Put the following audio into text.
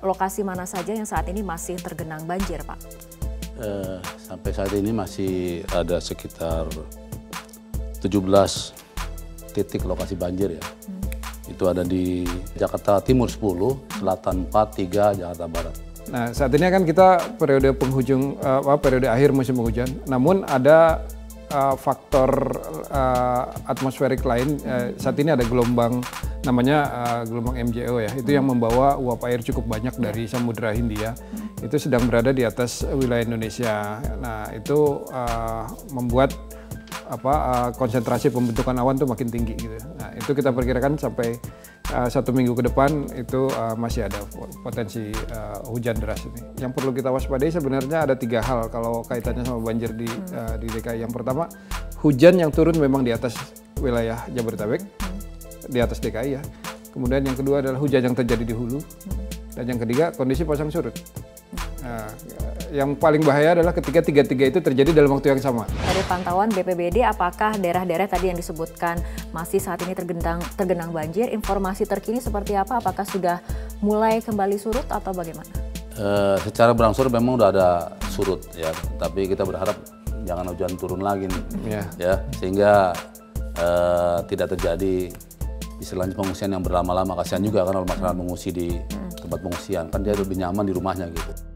lokasi mana saja yang saat ini masih tergenang banjir, Pak? Sampai saat ini masih ada sekitar 17 titik lokasi banjir ya. Itu ada di Jakarta Timur 10, Selatan 4, 3, Jakarta Barat. Nah, saat ini kan kita periode penghujung, periode akhir musim hujan. Namun ada faktor atmosferik lain, saat ini ada gelombang namanya gelombang MJO ya. Itu yang membawa uap air cukup banyak dari Samudra Hindia. Itu sedang berada di atas wilayah Indonesia. Nah, itu membuat konsentrasi pembentukan awan tuh makin tinggi gitu. Nah, itu kita perkirakan sampai 1 minggu ke depan itu masih ada potensi hujan deras ini. Yang perlu kita waspadai sebenarnya ada 3 hal kalau kaitannya sama banjir di DKI. Yang pertama, hujan yang turun memang di atas wilayah Jabodetabek, di atas DKI ya. Kemudian yang kedua adalah hujan yang terjadi di hulu. Dan yang ketiga, kondisi pasang surut. Nah, yang paling bahaya adalah ketika tiga-tiga itu terjadi dalam waktu yang sama. Dari pantauan BPBD, apakah daerah-daerah tadi yang disebutkan masih saat ini tergenang banjir? Informasi terkini seperti apa? Apakah sudah mulai kembali surut atau bagaimana? Secara berangsur memang sudah ada surut ya, tapi kita berharap jangan hujan turun lagi nih, ya, sehingga tidak terjadi istilahnya pengungsian yang berlama-lama. Kasihan juga kan kalau masyarakat mengungsi di tempat pengungsian, kan dia lebih nyaman di rumahnya gitu.